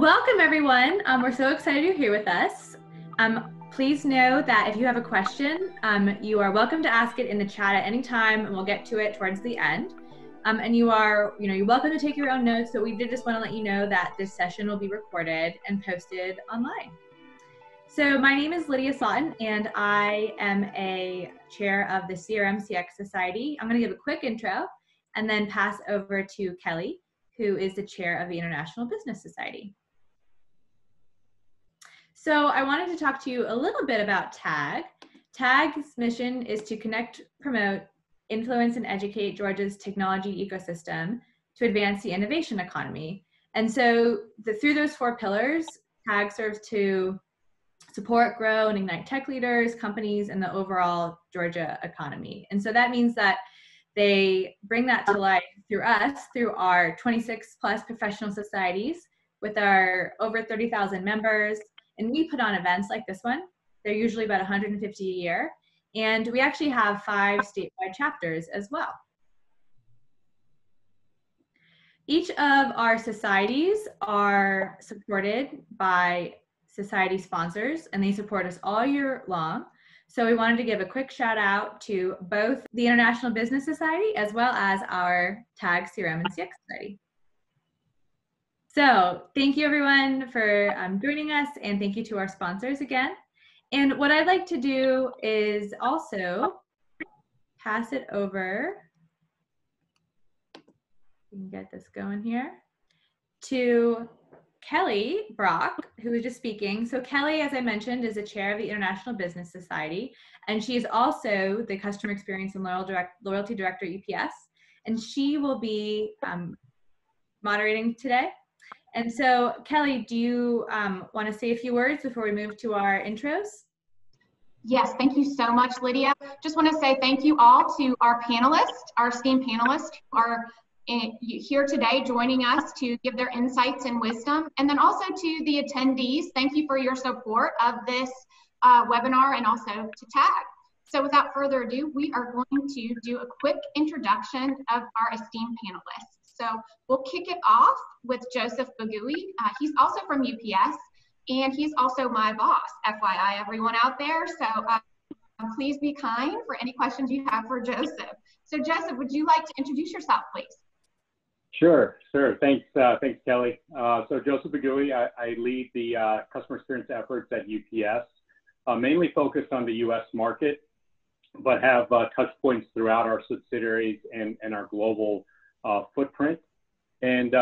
Well, welcome everyone. We're so excited you're here with us. Please know that if you have a question, you are welcome to ask it in the chat at any time, and we'll get to it towards the end. And you're welcome to take your own notes, but we did just want to let you know that this session will be recorded and posted online. So my name is Lydia Slotten, and I am a chair of the CRMCX Society. I'm going to give a quick intro and then pass over to Kelly, who is the chair of the International Business Society. So I wanted to talk to you a little bit about TAG. TAG's mission is to connect, promote, influence, and educate Georgia's technology ecosystem to advance the innovation economy. And so through those four pillars, TAG serves to support, grow, and ignite tech leaders, companies, and the overall Georgia economy. And so that means that they bring that to life through us, through our 26 plus professional societies with our over 30,000 members. And we put on events like this one. They're usually about 150 a year. And we actually have 5 statewide chapters as well. Each of our societies are supported by society sponsors, and they support us all year long. So we wanted to give a quick shout out to both the International Business Society as well as our TAG CRM and CX Society. So thank you everyone for joining us, and thank you to our sponsors again. And what I'd like to do is also pass it over, we can get this going here, to Kelly Brock, who was just speaking. So Kelly, as I mentioned, is the chair of the International Business Society, and she is also the Customer Experience and Loyalty Director at UPS, and she will be moderating today. And so, Kelly, do you want to say a few words before we move to our intros? Yes, thank you so much, Lydia. Just want to say thank you all to our panelists, our esteemed panelists who are here today joining us to give their insights and wisdom. And then also to the attendees, thank you for your support of this webinar and also to TAG. So without further ado, we are going to do a quick introduction of our esteemed panelists. So we'll kick it off with Joseph Behgooy. He's also from UPS, and he's also my boss, FYI, everyone out there. So please be kind for any questions you have for Joseph. So Joseph, would you like to introduce yourself, please? Sure. Thanks, Kelly. So Joseph Behgooy, I lead the customer experience efforts at UPS, mainly focused on the U.S. market, but have touch points throughout our subsidiaries and our global footprint. And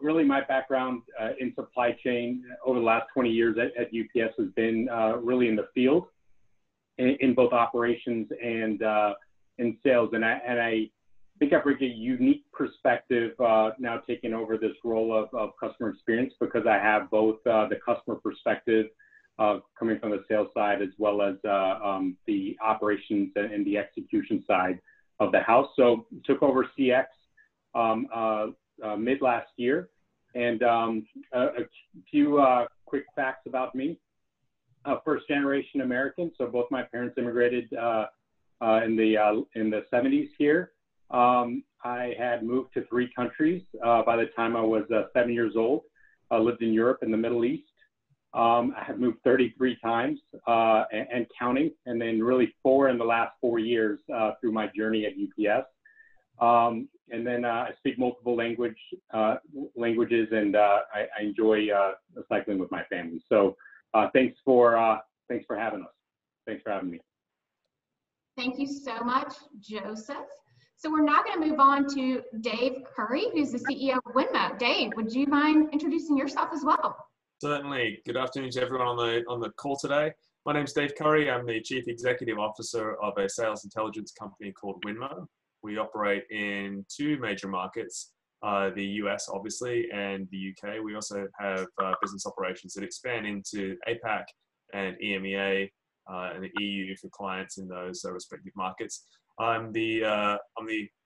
really my background in supply chain over the last 20 years at UPS has been really in the field in both operations and in sales. And I think I bring a unique perspective now taking over this role of customer experience, because I have both the customer perspective coming from the sales side as well as the operations and the execution side of the house. So took over CX mid last year. And a few quick facts about me. First generation American, so both my parents immigrated in the 70s here. I had moved to 3 countries by the time I was 7 years old. I lived in Europe and the Middle East. I have moved 33 times and counting, and then really 4 in the last 4 years through my journey at UPS. And then I speak multiple languages, and I enjoy cycling with my family. So thanks for having us. Thanks for having me. Thank you so much, Joseph. So we're now going to move on to Dave Curry, who's the CEO of Winmo. Dave, would you mind introducing yourself as well? Certainly. Good afternoon to everyone on the call today. My name's Dave Curry. I'm the Chief Executive Officer of a sales intelligence company called Winmo. We operate in 2 major markets, the US, obviously, and the UK. We also have business operations that expand into APAC and EMEA and the EU for clients in those respective markets. I'm the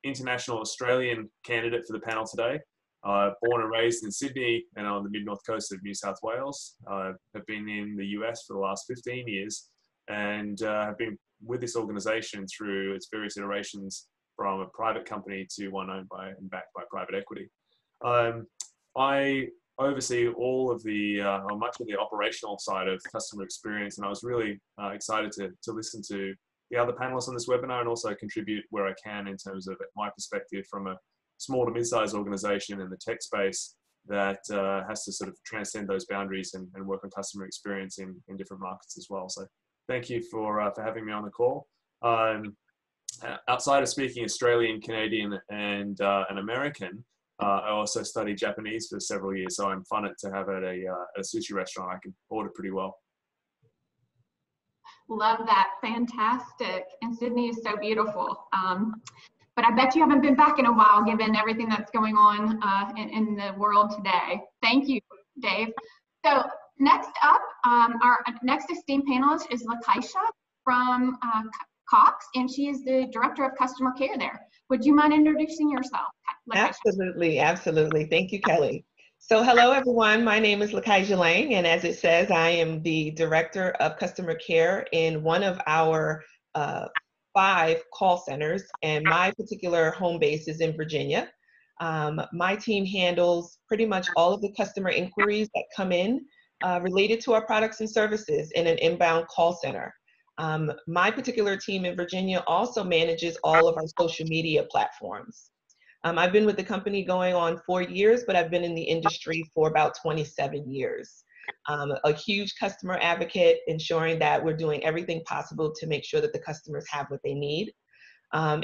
international Australian candidate for the panel today. Born and raised in Sydney and on the mid-north coast of New South Wales. Have been in the US for the last 15 years and have been with this organization through its various iterations, from a private company to one owned by and backed by private equity. I oversee all of the, or much of the operational side of customer experience. And I was really excited to listen to the other panelists on this webinar and also contribute where I can in terms of my perspective from a small to mid-sized organization in the tech space that has to sort of transcend those boundaries and work on customer experience in different markets as well. So thank you for having me on the call. Outside of speaking Australian, Canadian, and American, I also studied Japanese for several years, so I'm fun to have at a sushi restaurant. I can order pretty well. Love that. Fantastic. And Sydney is so beautiful. But I bet you haven't been back in a while, given everything that's going on in the world today. Thank you, Dave. So next up, our next esteemed panelist is Lakysha from Cox, and she is the Director of Customer Care there. Would you mind introducing yourself, Lakysha? Absolutely, absolutely. Thank you, Kelly. So hello, everyone. My name is Lakysha Lang, and as it says, I am the Director of Customer Care in one of our 5 call centers, and my particular home base is in Virginia. My team handles pretty much all of the customer inquiries that come in related to our products and services in an inbound call center. My particular team in Virginia also manages all of our social media platforms. I've been with the company going on 4 years, but I've been in the industry for about 27 years. A huge customer advocate, ensuring that we're doing everything possible to make sure that the customers have what they need.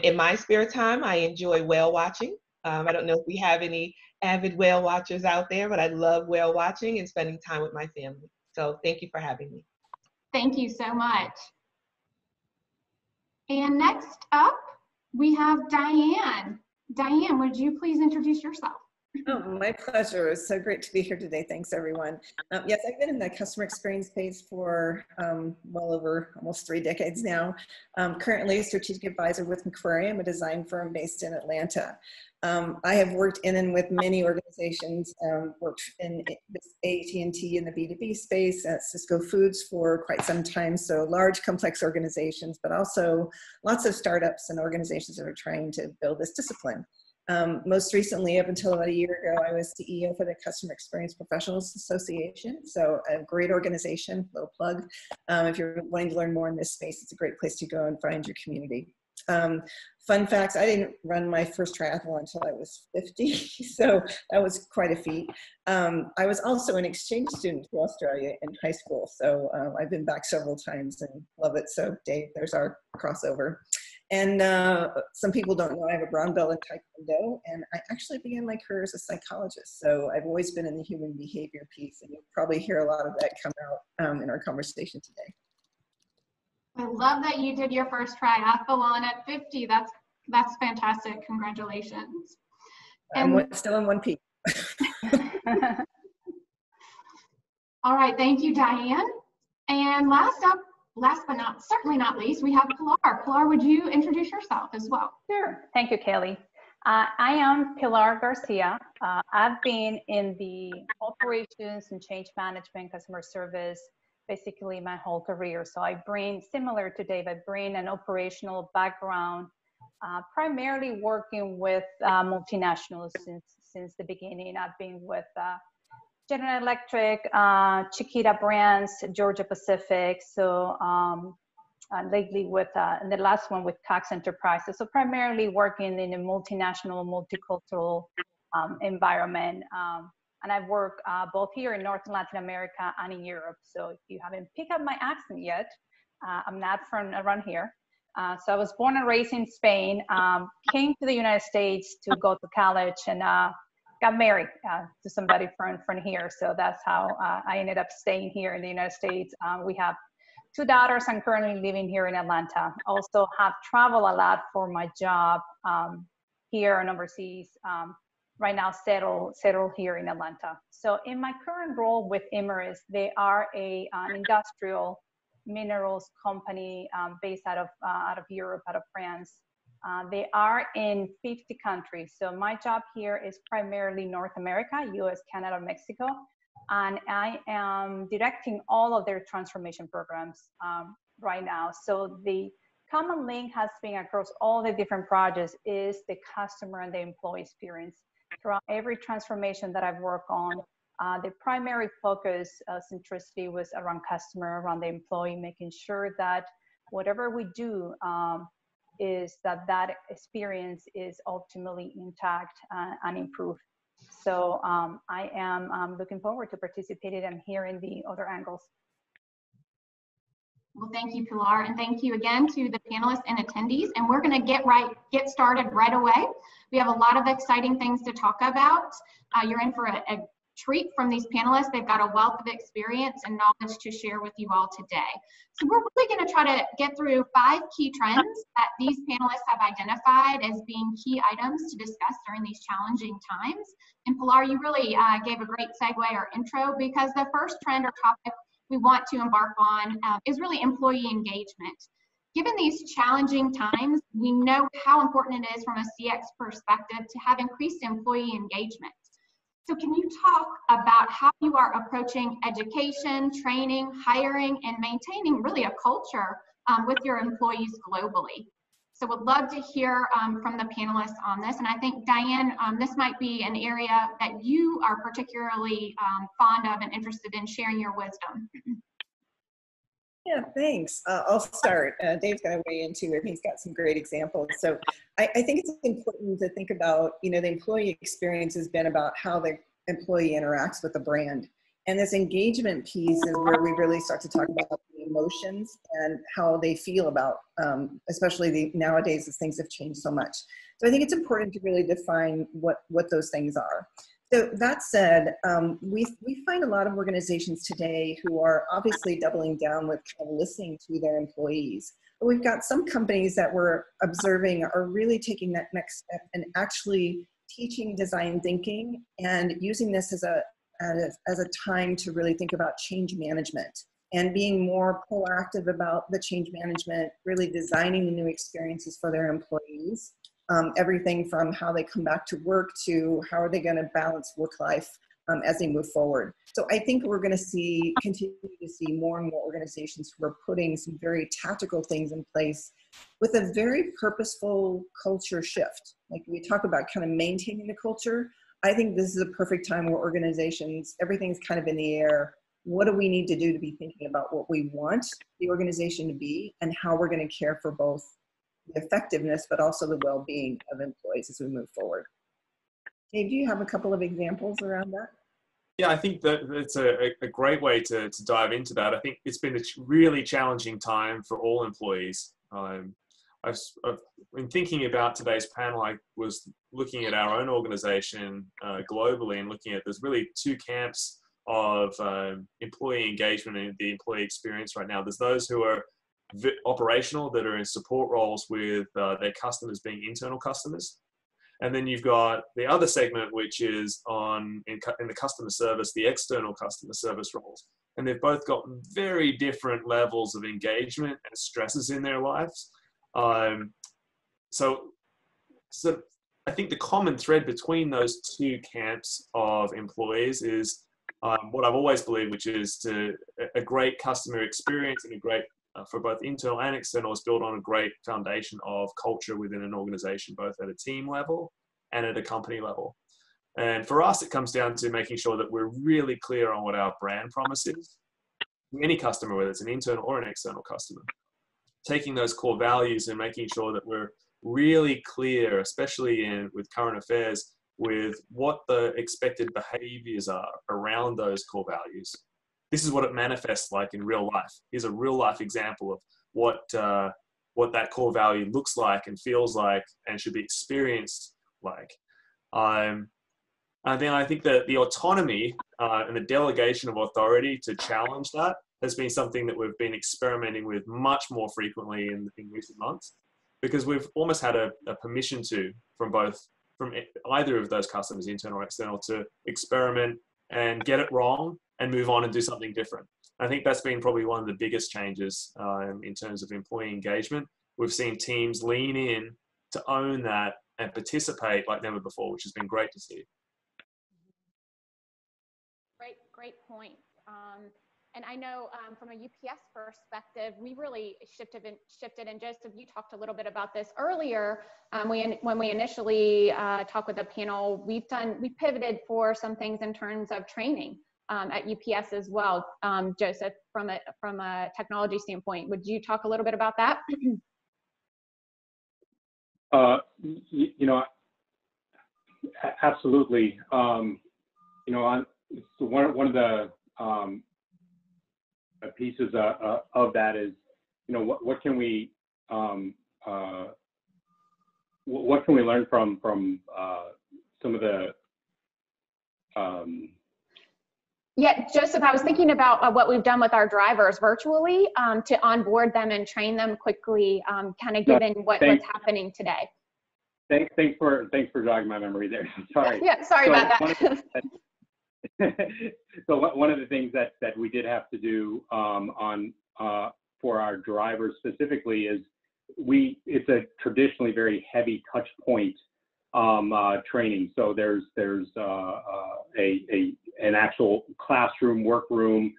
In my spare time, I enjoy whale watching. I don't know if we have any avid whale watchers out there, but I love whale watching and spending time with my family. So thank you for having me. Thank you so much. And next up, we have Diane. Diane, would you please introduce yourself? Oh, my pleasure. It's so great to be here today. Thanks, everyone. Yes, I've been in the customer experience space for well over almost 3 decades now. Currently a strategic advisor with Macquarium, a design firm based in Atlanta. I have worked in and with many organizations, worked in AT&T in the B2B space, at Cisco Foods for quite some time, so large complex organizations, but also lots of startups and organizations that are trying to build this discipline. Most recently, up until about a year ago, I was CEO for the Customer Experience Professionals Association, so a great organization, little plug. If you're wanting to learn more in this space, it's a great place to go and find your community. Fun facts, I didn't run my first triathlon until I was 50, so that was quite a feat. I was also an exchange student to Australia in high school, so I've been back several times and love it. So Dave, there's our crossover. And some people don't know I have a brown belt in Taekwondo, and I actually began my career as a psychologist. So I've always been in the human behavior piece, and you'll probably hear a lot of that come out in our conversation today. I love that you did your first triathlon at 50. That's fantastic. Congratulations. And I'm still in one piece. All right. Thank you, Diane. And last up, last but not certainly not least, we have Pilar. Pilar, would you introduce yourself as well? Sure. Thank you, Kelly. I am Pilar Garcia. I've been in the operations and change management, customer service, basically my whole career. So I bring, similar to Dave, I bring an operational background, primarily working with multinationals since the beginning. I've been with General Electric, Chiquita Brands, Georgia Pacific, so lately with the last one with Cox Enterprises. So primarily working in a multinational, multicultural environment. And I work both here in North and Latin America and in Europe. So if you haven't picked up my accent yet, I'm not from around here. So I was born and raised in Spain, came to the United States to go to college, and got married to somebody from here. So that's how I ended up staying here in the United States. We have 2 daughters. I'm currently living here in Atlanta. Also have traveled a lot for my job here and overseas. Right now settled here in Atlanta. So in my current role with Imerys, they are an industrial minerals company based out of Europe, out of France. They are in 50 countries. So my job here is primarily North America, US, Canada, Mexico. And I am directing all of their transformation programs right now. So the common link has been across all the different projects is the customer and the employee experience. Throughout every transformation that I've worked on, Their primary focus, centricity, was around customer, around the employee, making sure that whatever we do is that experience is ultimately intact and improved. So I am looking forward to participating and hearing the other angles. Well, thank you, Pilar, and thank you again to the panelists and attendees. And we're going to get started right away. We have a lot of exciting things to talk about. You're in for a treat from these panelists. They've got a wealth of experience and knowledge to share with you all today. So we're really going to try to get through 5 key trends that these panelists have identified as being key items to discuss during these challenging times. And Pilar, you really gave a great segue or intro, because the first trend or topic we want to embark on is really employee engagement. Given these challenging times, we know how important it is from a CX perspective to have increased employee engagement. So can you talk about how you are approaching education, training, hiring, and maintaining really a culture with your employees globally? So would love to hear from the panelists on this. And I think, Diane, this might be an area that you are particularly fond of and interested in sharing your wisdom. Yeah, thanks. I'll start. Dave's going to weigh in too. I think he's got some great examples. So I think it's important to think about, you know, the employee experience has been about how the employee interacts with the brand. And this engagement piece is where we really start to talk about the emotions and how they feel about, especially nowadays as things have changed so much. So I think it's important to really define what those things are. So that said, we find a lot of organizations today who are obviously doubling down with kind of listening to their employees. But we've got some companies that we're observing are really taking that next step and actually teaching design thinking and using this as a time to really think about change management and being more proactive about the change management, really designing the new experiences for their employees. Everything from how they come back to work to how are they going to balance work life as they move forward. So I think we're going to continue to see more and more organizations who are putting some very tactical things in place with a very purposeful culture shift. Like we talk about kind of maintaining the culture. I think this is a perfect time where organizations, everything's kind of in the air. What do we need to do to be thinking about what we want the organization to be and how we're going to care for both the effectiveness, but also the well-being of employees as we move forward. Dave, do you have a couple of examples around that? Yeah, I think that it's a great way to dive into that. I think it's been a really challenging time for all employees. In thinking about today's panel, I was looking at our own organization globally and looking at there's really 2 camps of employee engagement and the employee experience right now. There's those who are operational, that are in support roles with their customers being internal customers. And then you've got the other segment, which is in the customer service, the external customer service roles. And they've both got very different levels of engagement and stresses in their lives. So I think the common thread between those 2 camps of employees is what I've always believed, which is a great customer experience and a great for both internal and external, is built on a great foundation of culture within an organization, both at a team level and at a company level. And for us, it comes down to making sure that we're really clear on what our brand promise is to any customer, whether it's an internal or an external customer. Taking those core values and making sure that we're really clear, especially with current affairs, with what the expected behaviors are around those core values. This is what it manifests like in real life. Here's a real life example of what that core value looks like and feels like and should be experienced like. And then I think that the autonomy and the delegation of authority to challenge that has been something that we've been experimenting with much more frequently in recent months, because we've almost had a permission to from either of those customers, internal or external, to experiment and get it wrong and move on and do something different. I think that's been probably one of the biggest changes in terms of employee engagement. We've seen teams lean in to own that and participate like never before, which has been great to see. Great point. And I know from a UPS perspective, we really shifted. And Joseph, you talked a little bit about this earlier. When we initially talked with the panel, we pivoted for some things in terms of training at UPS as well. Joseph, from a technology standpoint, would you talk a little bit about that? Absolutely. So one of the pieces of that is, what can we learn from some of the. Yeah, Joseph, I was thinking about what we've done with our drivers virtually to onboard them and train them quickly, kind of given what's happening today. Thanks for jogging my memory there. Sorry. Yeah, sorry about that. So one of the things that we did have to do for our drivers specifically is it's a traditionally very heavy touch point training. So there's an actual classroom, workroom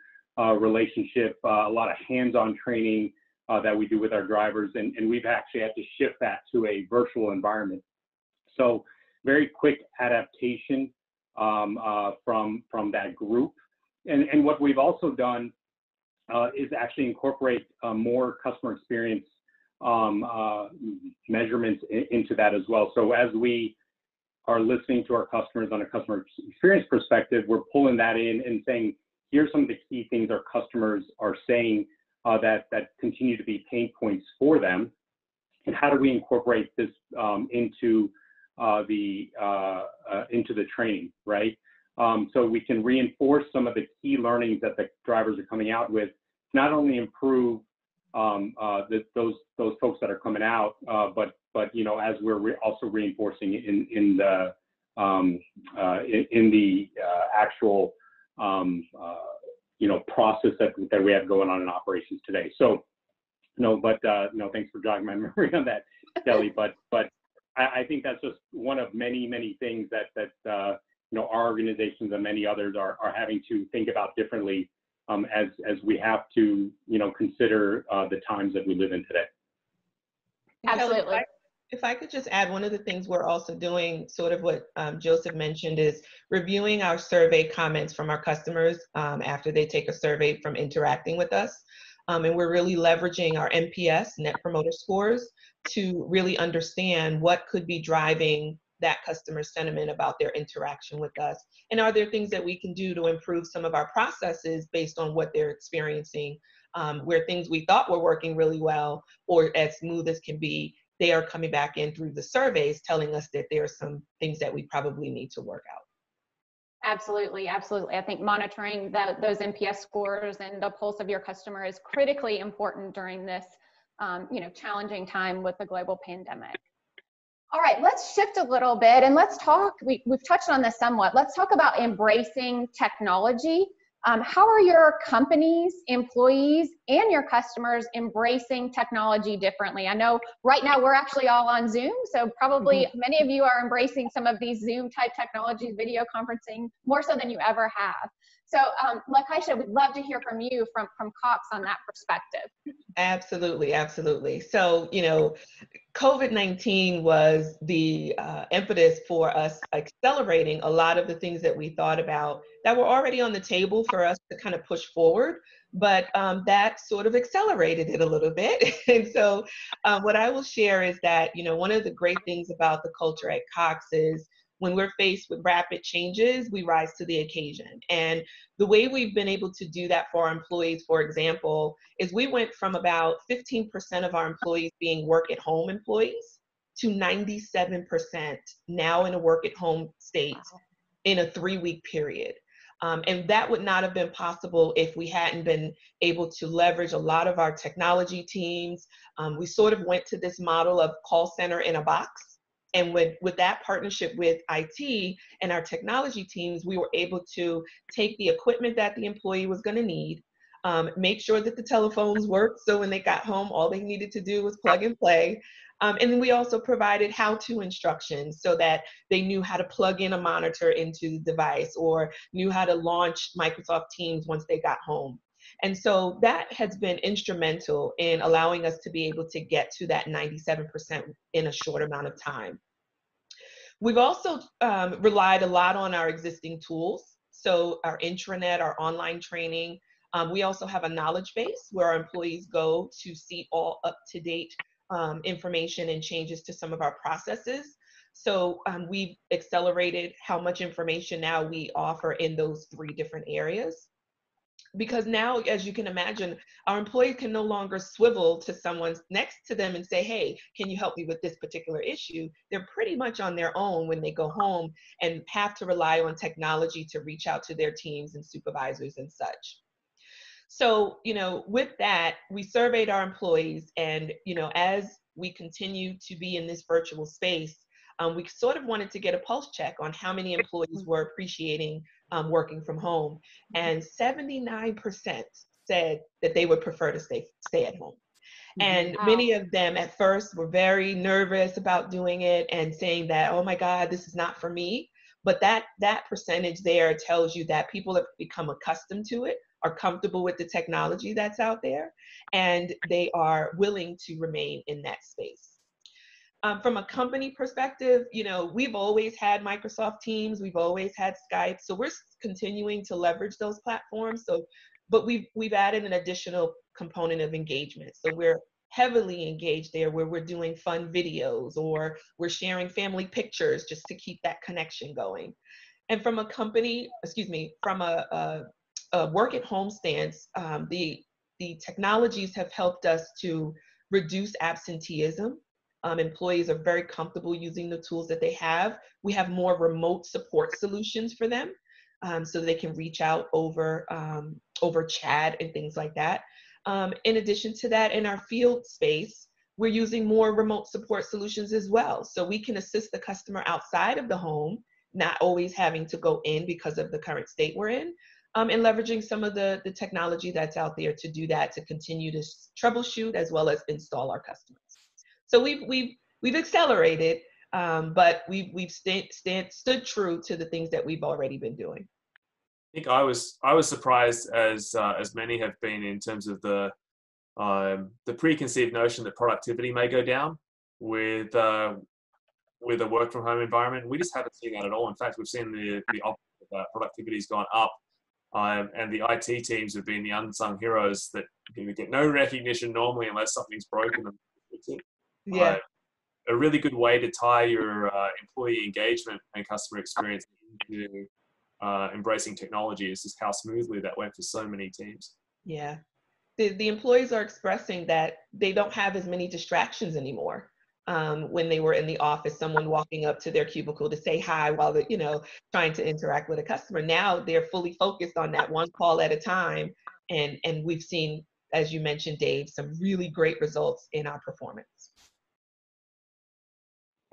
relationship, a lot of hands-on training that we do with our drivers, and we've actually had to shift that to a virtual environment. So very quick adaptation from that group, and what we've also done is actually incorporate more customer experience measurements into that as well. So as we are listening to our customers on a customer experience perspective, we're pulling that in and saying, here's some of the key things our customers are saying that continue to be pain points for them, and how do we incorporate this into the training, right? So we can reinforce some of the key learnings that the drivers are coming out with, not only improve those folks that are coming out, but as we're also reinforcing in the actual process that we have going on in operations today. So thanks for jogging my memory on that, Kelly. But I think that's just one of many, many things that our organizations and many others are having to think about differently as we have to, consider the times that we live in today. Absolutely. If I could just add, one of the things we're also doing, sort of what Joseph mentioned, is reviewing our survey comments from our customers after they take a survey from interacting with us. And we're really leveraging our NPS, Net Promoter Scores, to really understand what could be driving that customer sentiment about their interaction with us. And are there things that we can do to improve some of our processes based on what they're experiencing, where things we thought were working really well or as smooth as can be, they are coming back in through the surveys telling us that there are some things that we probably need to work out. Absolutely, absolutely. I think monitoring those NPS scores and the pulse of your customer is critically important during this challenging time with the global pandemic. All right, let's shift a little bit and let's talk, we've touched on this somewhat, let's talk about embracing technology. How are your companies, employees, and your customers embracing technology differently? I know right now we're actually all on Zoom, so probably many of you are embracing some of these Zoom-type technologies, video conferencing, more so than you ever have. So, Lakysha, we'd love to hear from you from Cox on that perspective. Absolutely, absolutely. So, COVID-19 was the impetus for us accelerating a lot of the things that we thought about that were already on the table for us to kind of push forward, but that sort of accelerated it a little bit. And so what I will share is that, one of the great things about the culture at Cox is when we're faced with rapid changes, we rise to the occasion. And the way we've been able to do that for our employees, for example, is we went from about 15% of our employees being work-at-home employees to 97% now in a work-at-home state in a 3-week period. And that would not have been possible if we hadn't been able to leverage a lot of our technology teams. We sort of went to this model of call center in a box. And with that partnership with IT and our technology teams, we were able to take the equipment that the employee was going to need, make sure that the telephones worked, so when they got home, all they needed to do was plug and play. And then we also provided how-to instructions so that they knew how to plug in a monitor into the device or knew how to launch Microsoft Teams once they got home. And so that has been instrumental in allowing us to be able to get to that 97% in a short amount of time. We've also relied a lot on our existing tools. So our intranet, our online training. We also have a knowledge base where our employees go to see all up-to-date information and changes to some of our processes. So we've accelerated how much information now we offer in those three different areas. Because now, as you can imagine, our employees can no longer swivel to someone next to them and say, hey, can you help me with this particular issue? They're pretty much on their own when they go home and have to rely on technology to reach out to their teams and supervisors and such. So, you know, with that, we surveyed our employees, and, you know, as we continue to be in this virtual space, we sort of wanted to get a pulse check on how many employees were appreciating working from home, and 79% said that they would prefer to stay at home. And wow. Many of them at first were very nervous about doing it and saying that, oh my God, this is not for me. But that percentage there tells you that people have become accustomed to it, are comfortable with the technology that's out there, and they are willing to remain in that space. From a company perspective, you know, we've always had Microsoft Teams, we've always had Skype, so we're continuing to leverage those platforms. So, but we've added an additional component of engagement. So we're heavily engaged there, where we're doing fun videos or we're sharing family pictures just to keep that connection going. And from a company, excuse me, from a work at home stance, the technologies have helped us to reduce absenteeism. Employees are very comfortable using the tools that they have. We have more remote support solutions for them, so they can reach out over chat and things like that. In addition to that, in our field space, we're using more remote support solutions as well. So we can assist the customer outside of the home, not always having to go in because of the current state we're in, and leveraging some of the technology that's out there to do that, to continue to troubleshoot as well as install our customers. So we've accelerated, but we've stood true to the things that we've already been doing. I think I was surprised, as many have been, in terms of the preconceived notion that productivity may go down with a work from home environment. We just haven't seen that at all. In fact, we've seen the opposite of that. Productivity's gone up, and the IT teams have been the unsung heroes that get no recognition normally unless something's broken. Yeah, a really good way to tie your employee engagement and customer experience into embracing technology is just how smoothly that went for so many teams. Yeah, the employees are expressing that they don't have as many distractions anymore. When they were in the office, someone walking up to their cubicle to say hi while they're, you know, trying to interact with a customer. Now they're fully focused on that one call at a time, and we've seen, as you mentioned, Dave, some really great results in our performance.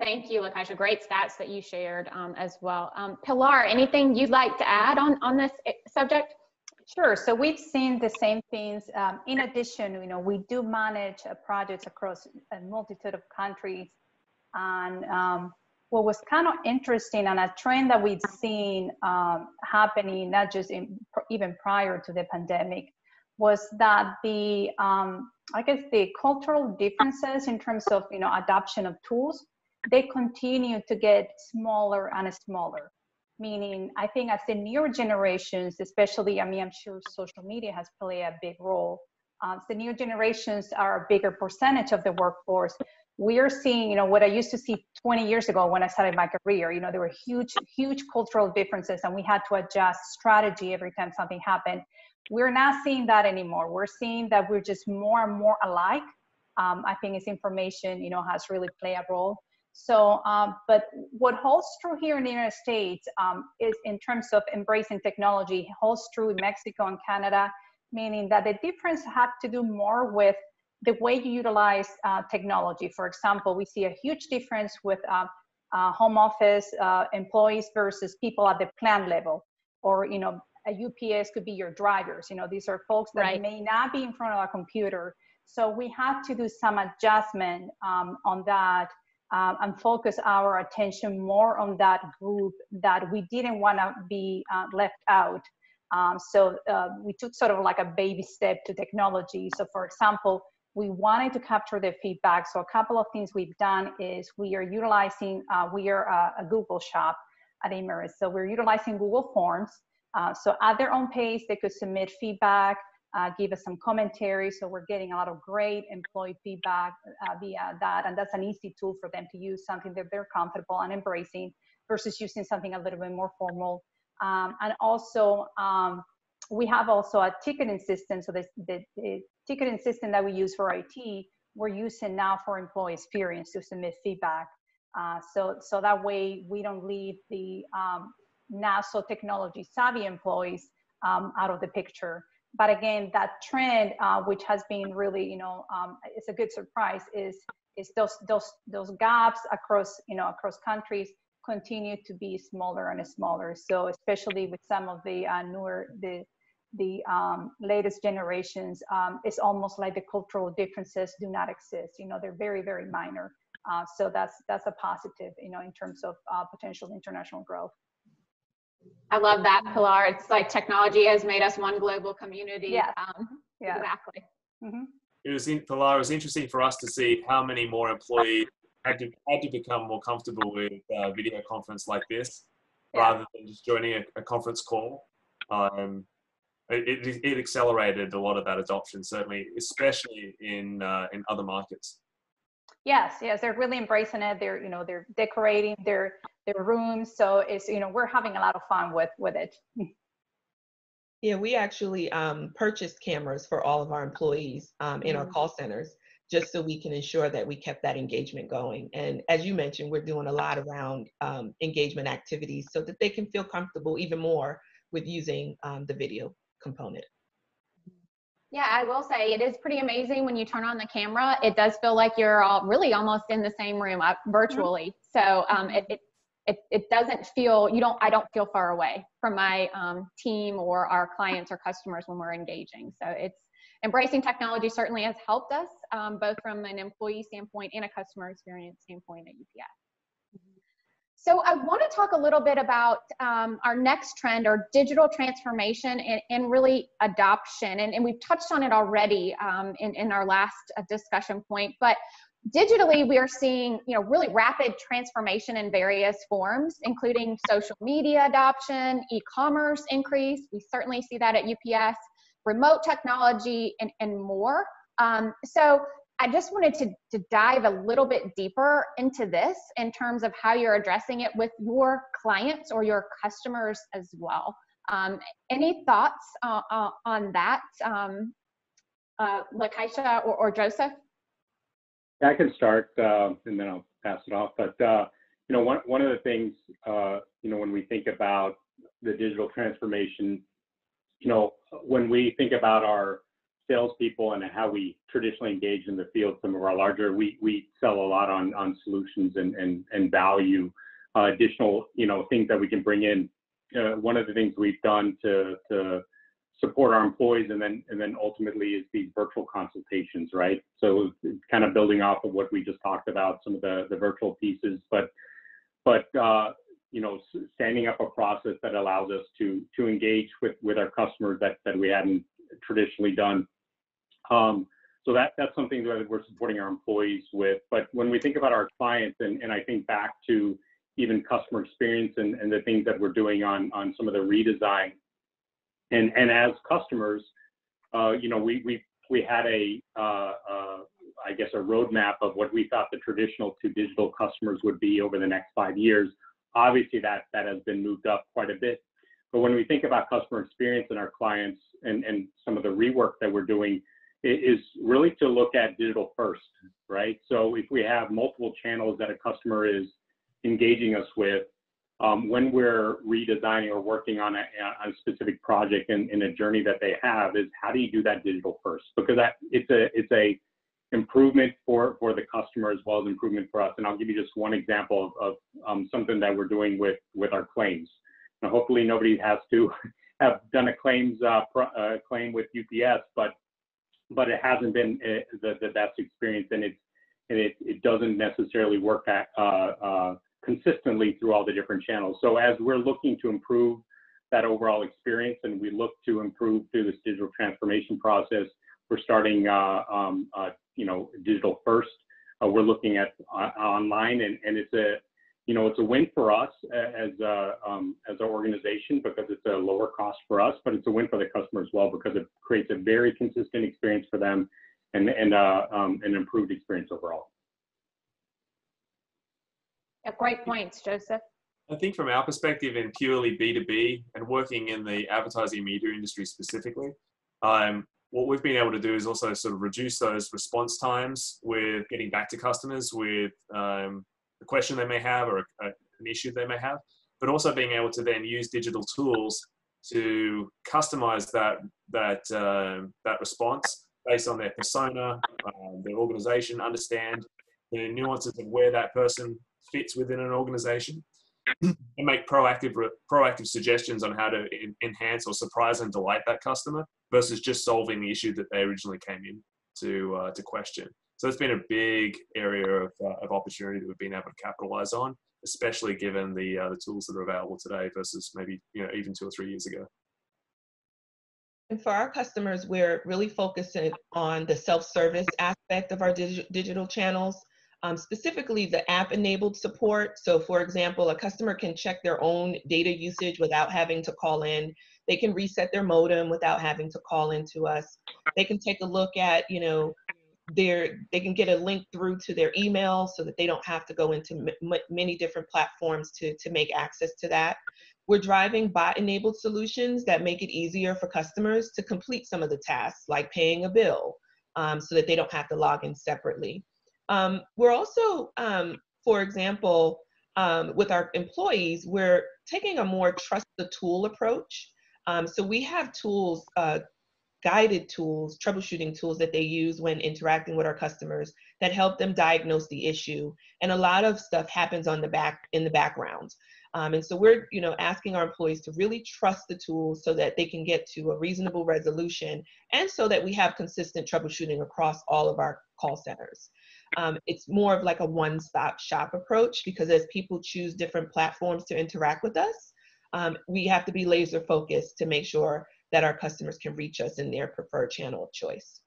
Thank you, Lakysha. Great stats that you shared as well. Pilar, anything you'd like to add on this subject? Sure. So we've seen the same things. In addition, you know, we do manage projects across a multitude of countries. And what was kind of interesting, and a trend that we've seen happening, not just even prior to the pandemic, was that the, I guess, the cultural differences in terms of, you know, adoption of tools, they continue to get smaller and smaller, meaning I think as the newer generations, especially, I mean, I'm sure social media has played a big role. The newer generations are a bigger percentage of the workforce. We are seeing, you know, what I used to see 20 years ago when I started my career, you know, there were huge, huge cultural differences and we had to adjust strategy every time something happened. We're not seeing that anymore. We're seeing that we're just more and more alike. I think it's information, you know, has really played a role. So, but what holds true here in the United States is in terms of embracing technology, holds true in Mexico and Canada, meaning that the difference had to do more with the way you utilize technology. For example, we see a huge difference with home office employees versus people at the plant level, or, you know, a UPS could be your drivers. You know, these are folks that right. may not be in front of a computer. So we have to do some adjustment on that. And focus our attention more on that group that we didn't want to be left out So we took sort of like a baby step to technology. So for example, we wanted to capture the feedback. So a couple of things we've done is we are utilizing, we are a Google shop at Imerys. So we're utilizing Google Forms. So at their own pace, they could submit feedback, give us some commentary. So we're getting a lot of great employee feedback via that. And that's an easy tool for them to use, something that they're comfortable and embracing versus using something a little bit more formal. And also, we have also a ticketing system. So the ticketing system that we use for IT, we're using now for employee experience to submit feedback. So that way we don't leave the not so technology savvy employees out of the picture. But again, that trend, which has been really, it's a good surprise, is those gaps across countries continue to be smaller and smaller. So especially with some of the newer, the latest generations, it's almost like the cultural differences do not exist. They're very, very minor. So that's a positive, in terms of potential international growth. I love that, Pilar. It's like technology has made us one global community. Yeah. Yeah. Exactly. Mm-hmm. Pilar, it was interesting for us to see how many more employees had to become more comfortable with a video conference like this, rather than just joining a conference call. It accelerated a lot of that adoption, certainly, especially in other markets. Yes, they're really embracing it. They're decorating their rooms, so it's we're having a lot of fun with it. Yeah, we actually purchased cameras for all of our employees in our call centers, just so we can ensure that we kept that engagement going. And as you mentioned, we're doing a lot around engagement activities so that they can feel comfortable even more with using the video component. Yeah, I will say it is pretty amazing when you turn on the camera. It does feel like you're all really almost in the same room virtually. So it doesn't feel, I don't feel far away from my team or our clients or customers when we're engaging. So it's, embracing technology certainly has helped us, both from an employee standpoint and a customer experience standpoint at UPS. So I want to talk a little bit about our next trend, our digital transformation and really adoption. And we've touched on it already in our last discussion point, but digitally, we are seeing, really rapid transformation in various forms, including social media adoption, e-commerce increase. We certainly see that at UPS. Remote technology and more. So I just wanted to dive a little bit deeper into this in terms of how you're addressing it with your clients or your customers as well. Any thoughts on that, Lakysha or Joseph? Yeah, I can start and then I'll pass it off. But one of the things when we think about the digital transformation. When we think about our salespeople and how we traditionally engage in the field, some of our larger, we sell a lot on solutions and value, additional, things that we can bring in. One of the things we've done to support our employees and then ultimately is these virtual consultations, right? So it's kind of building off of what we just talked about, some of the virtual pieces, but standing up a process that allows us to engage with our customers that we hadn't traditionally done. So that's something that we're supporting our employees with. But when we think about our clients, and I think back to even customer experience and the things that we're doing on some of the redesign, and as customers, we had a roadmap of what we thought the traditional to digital customers would be over the next 5 years. Obviously, that has been moved up quite a bit. But when we think about customer experience and our clients and some of the rework that we're doing, it is really to look at digital first, right? So if we have multiple channels that a customer is engaging us with, when we're redesigning or working on a specific project in a journey that they have, is how do you do that digital first? Because it's a improvement for the customer as well as improvement for us. And I'll give you just one example of something that we're doing with our claims. Now, hopefully nobody has to have done a claim with UPS, but it hasn't been the best experience, and it doesn't necessarily work consistently through all the different channels. So as we're looking to improve that overall experience, and we look to improve through this digital transformation process. We're starting, digital first. We're looking at online, and it's a, it's a win for us as an organization because it's a lower cost for us, but it's a win for the customer as well because it creates a very consistent experience for them, and an improved experience overall. Yeah, great points, Joseph. I think from our perspective in purely B2B and working in the advertising media industry specifically, what we've been able to do is also sort of reduce those response times with getting back to customers with a question they may have or an issue they may have, but also being able to then use digital tools to customize that response based on their persona, their organization, understand the nuances of where that person fits within an organization, and make proactive suggestions on how to enhance or surprise and delight that customer versus just solving the issue that they originally came in to question. So it's been a big area of opportunity that we've been able to capitalize on, especially given the tools that are available today versus maybe even 2 or 3 years ago. And for our customers, we're really focusing on the self-service aspect of our digital channels. Specifically the app-enabled support. So for example, a customer can check their own data usage without having to call in. They can reset their modem without having to call into us. They can take a look at, they can get a link through to their email so that they don't have to go into many different platforms to make access to that. We're driving bot-enabled solutions that make it easier for customers to complete some of the tasks, like paying a bill, so that they don't have to log in separately. We're also, for example, with our employees, we're taking a more trust the tool approach. So we have tools, guided tools, troubleshooting tools that they use when interacting with our customers that help them diagnose the issue. And a lot of stuff happens in the background. And so we're, asking our employees to really trust the tools so that they can get to a reasonable resolution, and so that we have consistent troubleshooting across all of our call centers. It's more of like a one-stop shop approach, because as people choose different platforms to interact with us, we have to be laser focused to make sure that our customers can reach us in their preferred channel of choice.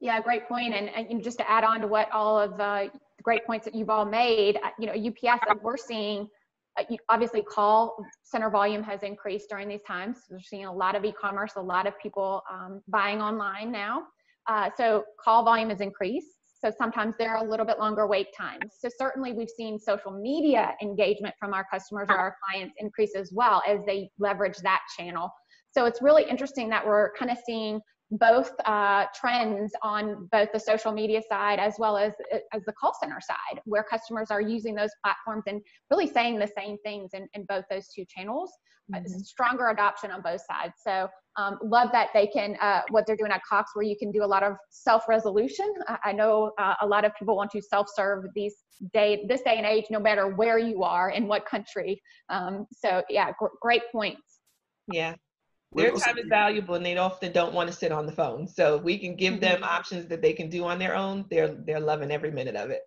Yeah, great point. And just to add on to what all of the great points that you've all made, UPS, we're seeing, obviously call center volume has increased during these times. We're seeing a lot of e-commerce, a lot of people buying online now. So call volume has increased. So sometimes there are a little bit longer wait times. So certainly we've seen social media engagement from our customers or our clients increase as well as they leverage that channel. So it's really interesting that we're kind of seeing both trends on both the social media side as well as the call center side, where customers are using those platforms and really saying the same things in both those two channels. Mm-hmm. Stronger adoption on both sides. So love that they can, what they're doing at Cox, where you can do a lot of self-resolution. I know a lot of people want to self-serve this day and age, no matter where you are, in what country. So yeah, great points. Yeah. Their time is valuable, and they often don't want to sit on the phone. So if we can give them options that they can do on their own, they're loving every minute of it.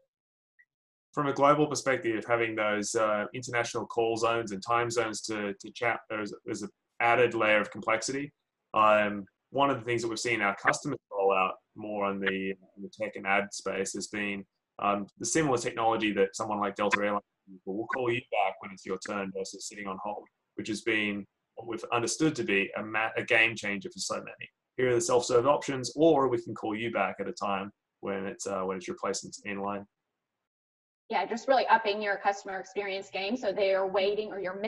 From a global perspective, having those international call zones and time zones to chat, there's an added layer of complexity. One of the things that we've seen our customers roll out more on the tech and ad space has been the similar technology that someone like Delta Airlines will call you back when it's your turn versus sitting on hold, which has been what we've understood to be a game changer for so many. Here are the self-serve options, or we can call you back at a time when it's your placements in line. Yeah, just really upping your customer experience game, so they are waiting, or you're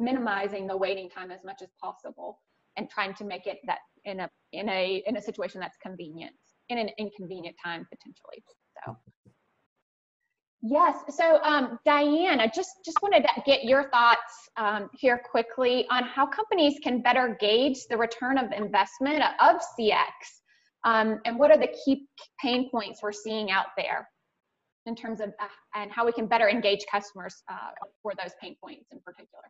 minimizing the waiting time as much as possible, and trying to make it that in a situation that's convenient, in an inconvenient time potentially. So. Yes. So, Diane, I just wanted to get your thoughts here quickly on how companies can better gauge the return of investment of CX, and what are the key pain points we're seeing out there in terms of and how we can better engage customers for those pain points in particular.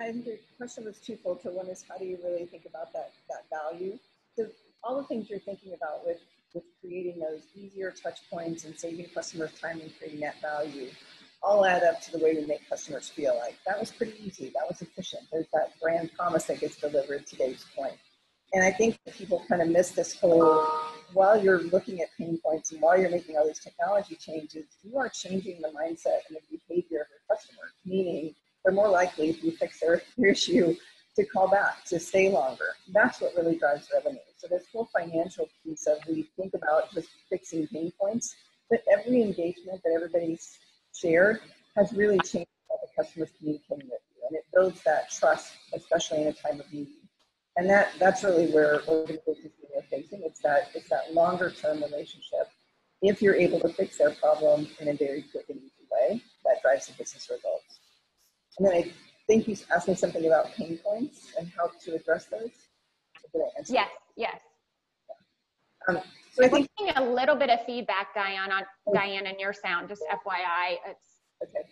I think the question was twofold. So one is, how do you really think about that value? So all the things you're thinking about with creating those easier touch points and saving customers time and creating that value all add up to the way we make customers feel like. That was pretty easy. That was efficient. There's that brand promise that gets delivered to Dave's point. And I think people kind of miss this whole, while you're looking at pain points and while you're making all these technology changes, you are changing the mindset and the behavior of your customer, meaning they're more likely, if you fix their issue, to call back, to stay longer. That's what really drives revenue. So this whole financial piece of when you think about just fixing pain points, but every engagement that everybody's shared has really changed how the customer's communicating with you. And it builds that trust, especially in a time of need. And that's really where organizations are facing. It's that longer term relationship. If you're able to fix their problem in a very quick and easy way, that drives the business results. And then I think you asked me something about pain points and how to address those. Did I answer? Yes, yes. Yeah. So I think we're getting a little bit of feedback, Diane, on Diane and your sound. Just FYI, it's okay.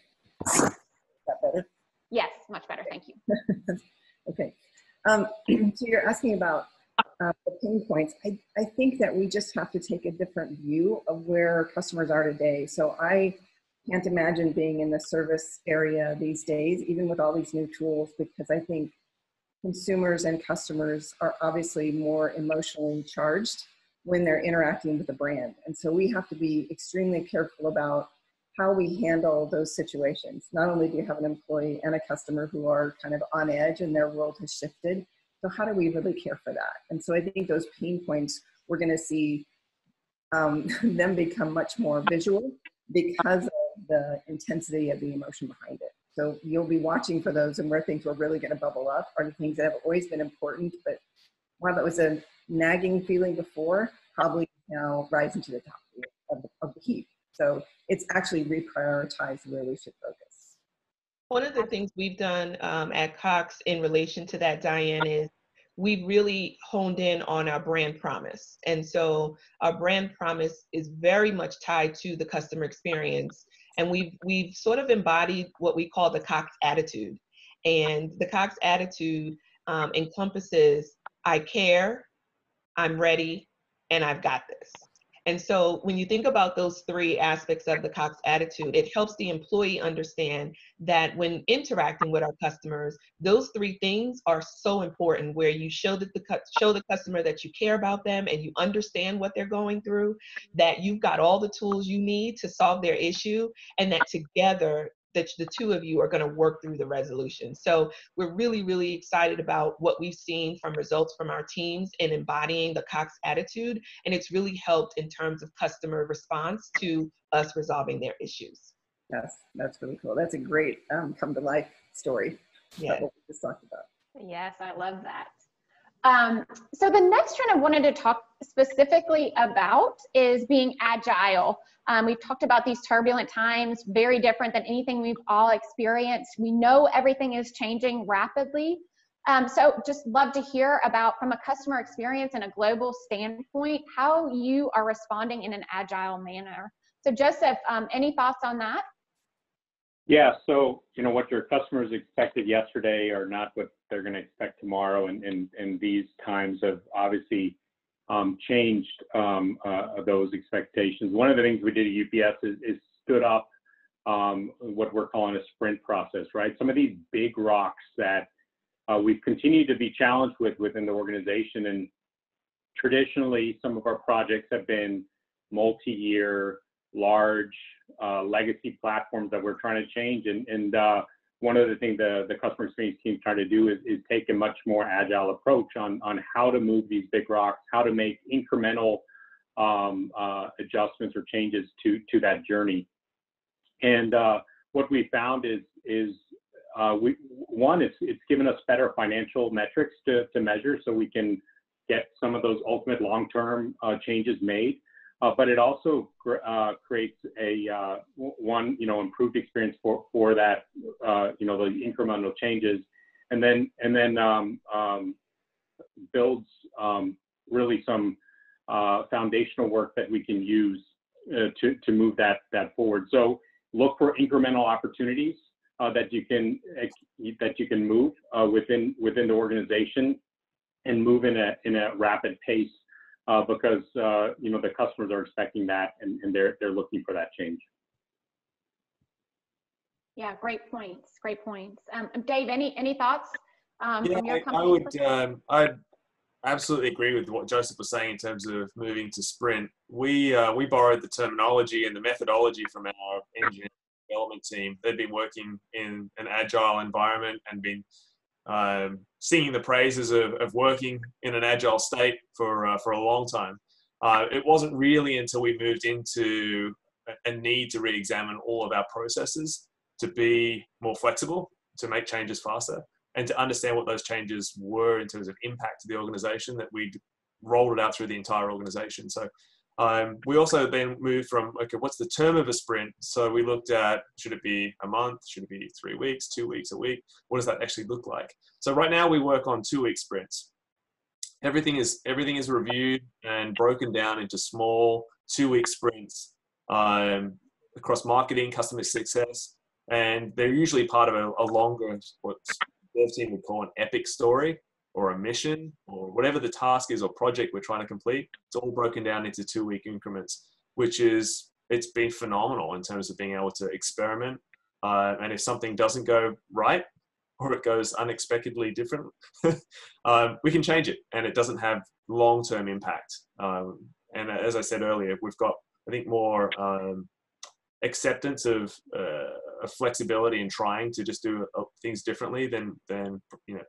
Is that better? Yes, much better. Thank you. Okay. So you're asking about the pain points. I think that we just have to take a different view of where customers are today. So I can't imagine being in the service area these days, even with all these new tools, because I think consumers and customers are obviously more emotionally charged when they're interacting with the brand. And so we have to be extremely careful about how we handle those situations. Not only do you have an employee and a customer who are kind of on edge and their world has shifted, so how do we really care for that? And so I think those pain points, we're gonna see them become much more visual because of the intensity of the emotion behind it. So you'll be watching for those, and where things were really gonna bubble up are the things that have always been important, but while that was a nagging feeling before, probably now rising to the top of the heap. So it's actually reprioritized where we should focus. One of the things we've done at Cox in relation to that, Diane, is we've really honed in on our brand promise. And so our brand promise is very much tied to the customer experience. And we've sort of embodied what we call the Cox attitude. And the Cox attitude encompasses, I care, I'm ready, and I've got this. And so when you think about those three aspects of the Cox attitude, it helps the employee understand that when interacting with our customers, those three things are so important, where you show the customer that you care about them and you understand what they're going through, that you've got all the tools you need to solve their issue, and that together, that the two of you are going to work through the resolution. So we're really, really excited about what we've seen from results from our teams in embodying the Cox attitude. And it's really helped in terms of customer response to us resolving their issues. Yes, that's really cool. That's a great come to life story. Yeah. What we just talked about. Yes, I love that. So the next trend I wanted to talk specifically about is being agile. We've talked about these turbulent times, very different than anything we've all experienced. We know everything is changing rapidly. So just love to hear about, from a customer experience and a global standpoint, how you are responding in an agile manner. So Joseph, any thoughts on that? Yeah, so what your customers expected yesterday are not what they're going to expect tomorrow, and these times have obviously changed those expectations. One of the things we did at UPS is stood up what we're calling a sprint process, right? Some of these big rocks that we've continued to be challenged with within the organization, and traditionally some of our projects have been multi-year, large legacy platforms that we're trying to change. And one of the things the customer experience team is trying to do is take a much more agile approach on how to move these big rocks, how to make incremental adjustments or changes to that journey. And what we found is, it's given us better financial metrics to measure, so we can get some of those ultimate long-term changes made. But it also creates improved experience for that, those incremental changes, and then builds really some foundational work that we can use to move that forward. So look for incremental opportunities that you can move within the organization, and move in a rapid pace. Because the customers are expecting that, and they're looking for that change. Yeah, great points. Great points. Dave, any thoughts? From your company? I'd absolutely agree with what Joseph was saying in terms of moving to sprint. We borrowed the terminology and the methodology from our engineering development team. They've been working in an agile environment and been singing the praises of working in an agile state for a long time. It wasn't really until we moved into a need to re-examine all of our processes to be more flexible, to make changes faster, and to understand what those changes were in terms of impact to the organization that we rolled it out through the entire organization. So we also then moved from, okay, what's the term of a sprint? So we looked at, should it be a month? Should it be 3 weeks, 2 weeks, a week? What does that actually look like? So right now we work on 2-week sprints. Everything is reviewed and broken down into small 2-week sprints across marketing, customer success, and they're usually part of a longer, what the team would call an epic story or a mission or whatever the task is or project we're trying to complete. It's all broken down into 2-week increments, it's been phenomenal in terms of being able to experiment. And if something doesn't go right, or it goes unexpectedly different, we can change it, and it doesn't have long-term impact. And as I said earlier, we've got, I think, more acceptance of flexibility and trying to just do things differently than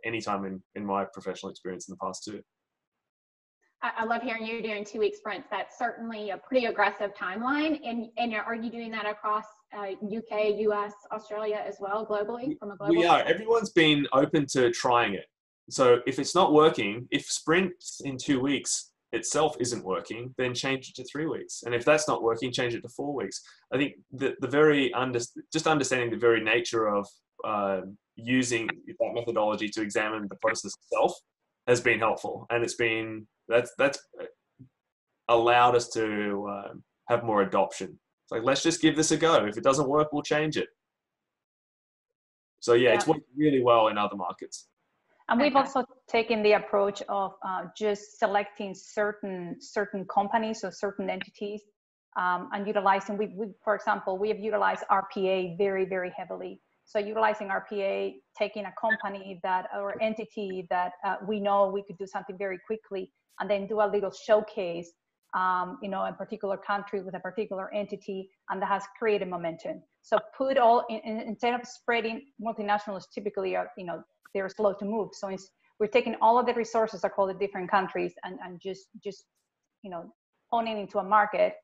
any time in my professional experience in the past too. I love hearing you doing 2-week sprints. That's certainly a pretty aggressive timeline. And are you doing that across UK, US, Australia as well, globally? From a global perspective? We are. Everyone's been open to trying it. So if it's not working, if sprints in 2 weeks itself isn't working, then change it to 3 weeks. And if that's not working, change it to 4 weeks. I think just understanding the very nature of using that methodology to examine the process itself has been helpful, and that's allowed us to have more adoption. It's like, let's just give this a go. If it doesn't work, we'll change it. So yeah. It's worked really well in other markets. And we've also taken the approach of just selecting certain companies or certain entities and utilizing. We, for example, we have utilized RPA very, very heavily. So utilizing RPA, taking a company or entity that we know we could do something very quickly, and then do a little showcase, in a particular country with a particular entity, and that has created momentum. So put all instead of spreading, multinationals typically are, they're slow to move. So we're taking all of the resources across the different countries and just honing into a market,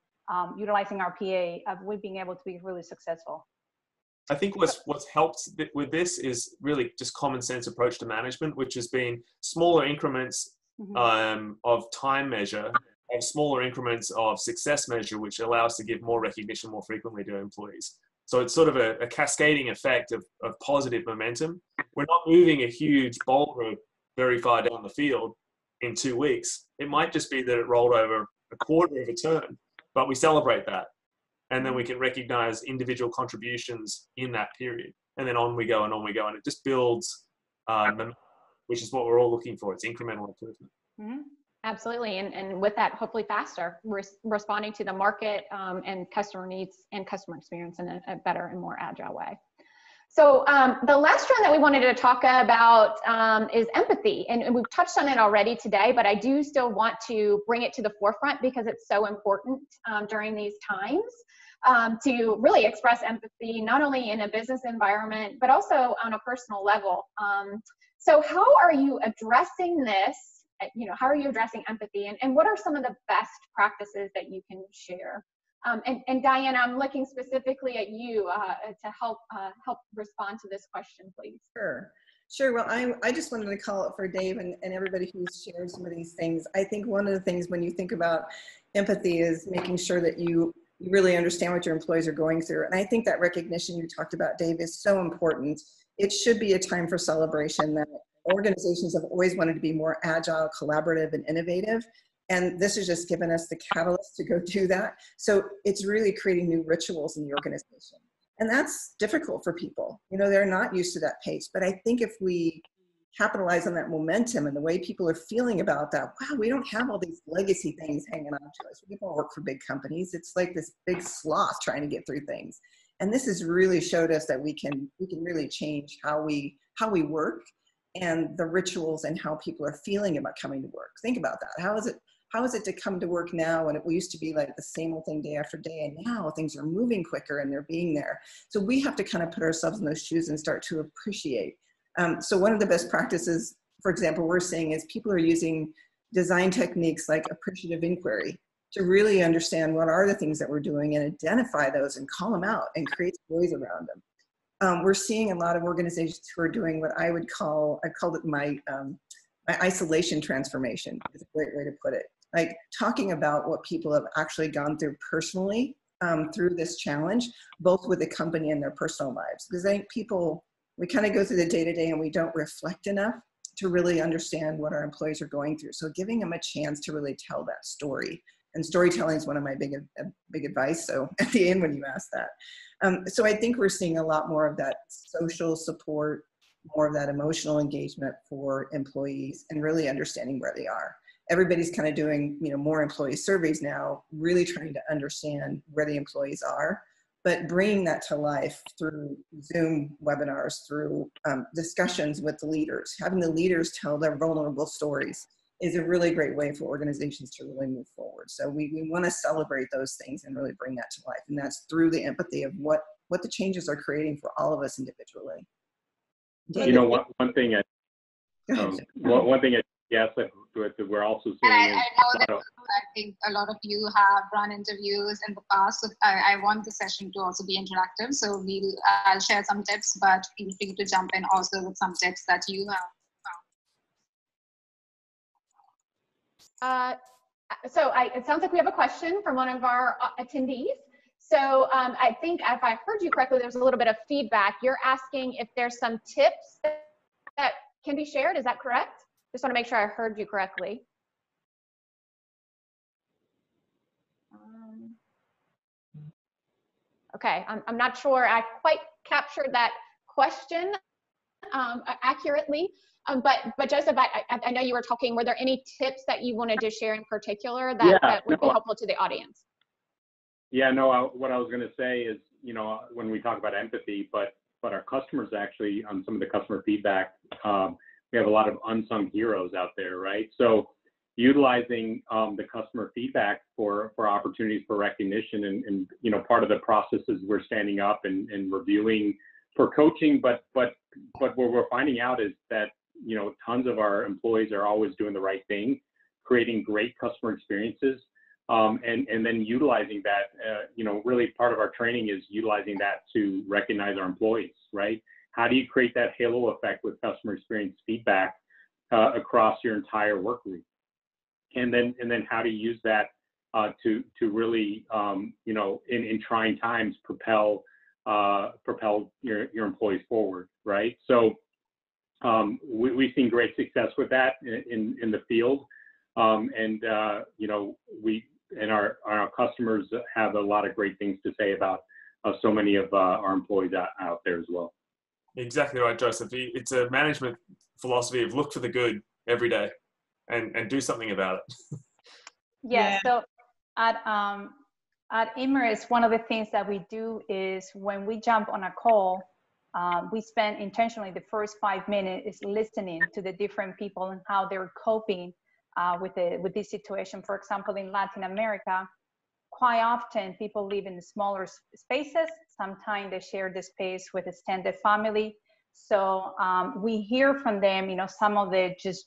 utilizing RPA, we've been able to be really successful. I think what's helped with this is really just common sense approach to management, which has been smaller increments of time measure and smaller increments of success measure, which allow us to give more recognition more frequently to employees. So it's sort of a cascading effect of positive momentum. We're not moving a huge boulder very far down the field in 2 weeks. It might just be that it rolled over a quarter of a turn, but we celebrate that. And then we can recognize individual contributions in that period. And then on we go. And it just builds, which is what we're all looking for. It's incremental improvement. Mm-hmm. Absolutely. And with that, hopefully faster, responding to the market and customer needs and customer experience in a better and more agile way. So the last trend that we wanted to talk about is empathy. And we've touched on it already today, but I do still want to bring it to the forefront because it's so important during these times to really express empathy, not only in a business environment, but also on a personal level. So how are you addressing this? How are you addressing empathy? And what are some of the best practices that you can share? And Diane, I'm looking specifically at you to help respond to this question, please. Sure. Well, I just wanted to call it for Dave and everybody who's shared some of these things. I think one of the things when you think about empathy is making sure that you really understand what your employees are going through. And I think that recognition you talked about, Dave, is so important. It should be a time for celebration that organizations have always wanted to be more agile, collaborative, and innovative. And this has just given us the catalyst to go do that. So it's really creating new rituals in the organization. And that's difficult for people. They're not used to that pace. But I think if we capitalize on that momentum and the way people are feeling about that, wow, we don't have all these legacy things hanging on to us. We don't work for big companies. It's like this big sloth trying to get through things. And this has really showed us that we can really change how we work and the rituals and how people are feeling about coming to work. Think about that. How is it to come to work now when it used to be like the same old thing day after day, and now things are moving quicker and they're being there. So we have to kind of put ourselves in those shoes and start to appreciate. So one of the best practices, for example, we're seeing is people are using design techniques like appreciative inquiry to really understand what are the things that we're doing and identify those and call them out and create stories around them. We're seeing a lot of organizations who are doing what I would call, I called it my isolation transformation, is a great way to put it. Like talking about what people have actually gone through personally through this challenge, both with the company and their personal lives. Because I think people, we kind of go through the day-to-day and we don't reflect enough to really understand what our employees are going through. So giving them a chance to really tell that story. And storytelling is one of my big advice. So at the end when you ask that. So I think we're seeing a lot more of that social support, more of that emotional engagement for employees and really understanding where they are. Everybody's kind of doing, you know, more employee surveys now, really trying to understand where the employees are, but bringing that to life through Zoom webinars, through discussions with the leaders, having the leaders tell their vulnerable stories is a really great way for organizations to really move forward. So we want to celebrate those things and really bring that to life. And that's through the empathy of what the changes are creating for all of us individually. David? You know, one thing, yes, we're also seeing. And I think a lot of you have run interviews in the past. So I want the session to also be interactive. So I'll share some tips, but feel free to jump in also with some tips that you have. It sounds like we have a question from one of our attendees. So I think if I heard you correctly, there's a little bit of feedback. You're asking if there's some tips that can be shared. Is that correct? Just want to make sure I heard you correctly. Okay, I'm not sure I quite captured that question accurately. But Joseph, I know you were talking, were there any tips that you wanted to share in particular that would be helpful to the audience? Yeah, no, what I was going to say is, you know, when we talk about empathy, but our customers actually, on some of the customer feedback, we have a lot of unsung heroes out there, right? So utilizing the customer feedback for opportunities for recognition and, you know, part of the processes we're standing up and reviewing for coaching, but what we're finding out is that, you know, tons of our employees are always doing the right thing, creating great customer experiences, and then utilizing that, you know, really part of our training is utilizing that to recognize our employees, right? How do you create that halo effect with customer experience feedback across your entire work week? And then how do you use that to really, you know, in trying times, propel your employees forward, right? So we've seen great success with that in the field, you know, we and our customers have a lot of great things to say about so many of our employees out there as well. Exactly right, Joseph. It's a management philosophy of look for the good every day, and do something about it. Yeah. So At Imerys, one of the things that we do is when we jump on a call, we spend intentionally the first 5 minutes listening to the different people and how they're coping with this situation. For example, in Latin America, quite often people live in smaller spaces. Sometimes they share the space with extended family. So we hear from them, you know, some of the just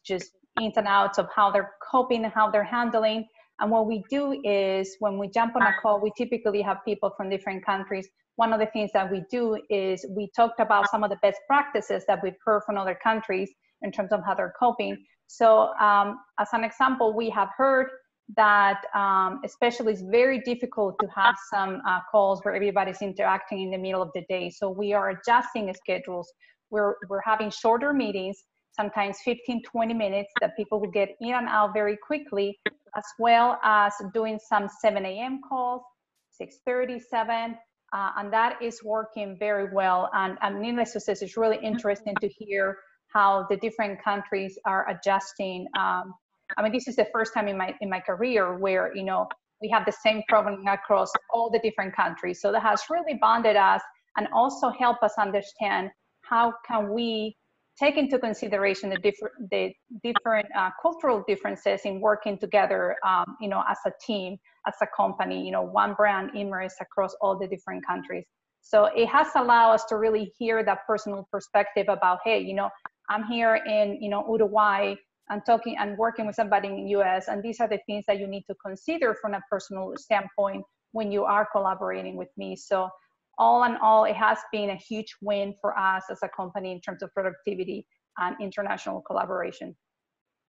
ins and outs of how they're coping and how they're handling. And what we do is when we jump on a call, we typically have people from different countries. One of the things that we do is we talked about some of the best practices that we've heard from other countries in terms of how they're coping. So as an example, we have heard that especially it's very difficult to have some calls where everybody's interacting in the middle of the day. So we are adjusting schedules. We're having shorter meetings, sometimes 15, 20 minutes that people will get in and out very quickly, as well as doing some 7 a.m. calls, 6:30, 7, and that is working very well. And needless to say, it's really interesting to hear how the different countries are adjusting. I mean, this is the first time in my career where, you know, We have the same program across all the different countries. So that has really bonded us and also helped us understand how can we take into consideration the different cultural differences in working together, you know, as a team, as a company, you know, one brand, Imerys, across all the different countries. So it has allowed us to really hear that personal perspective about, hey, you know, I'm here in, you know, Uruguay, I'm talking and working with somebody in the US, and these are the things that you need to consider from a personal standpoint when you are collaborating with me. So all in all, it has been a huge win for us as a company in terms of productivity and international collaboration.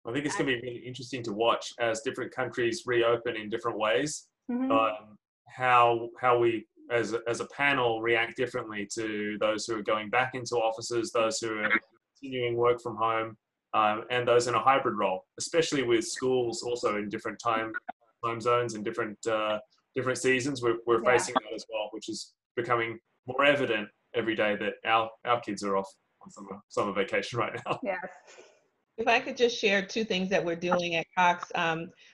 I think it's going to be really interesting to watch as different countries reopen in different ways, mm-hmm. How we as a panel react differently to those who are going back into offices, those who are continuing work from home, and those in a hybrid role, especially with schools also in different time zones and different seasons. We're facing that as well, which is becoming more evident every day that our kids are off on summer vacation right now. Yes. If I could just share two things that we're doing at Cox.